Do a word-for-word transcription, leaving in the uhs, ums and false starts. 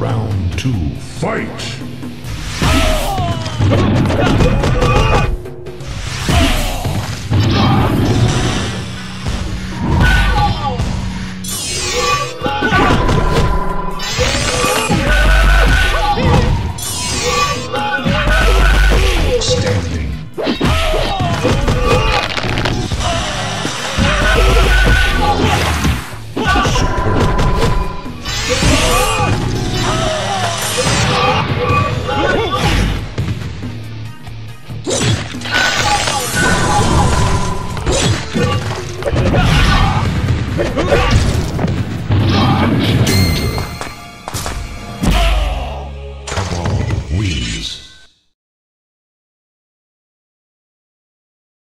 Round two, fight! Come on, wheeze.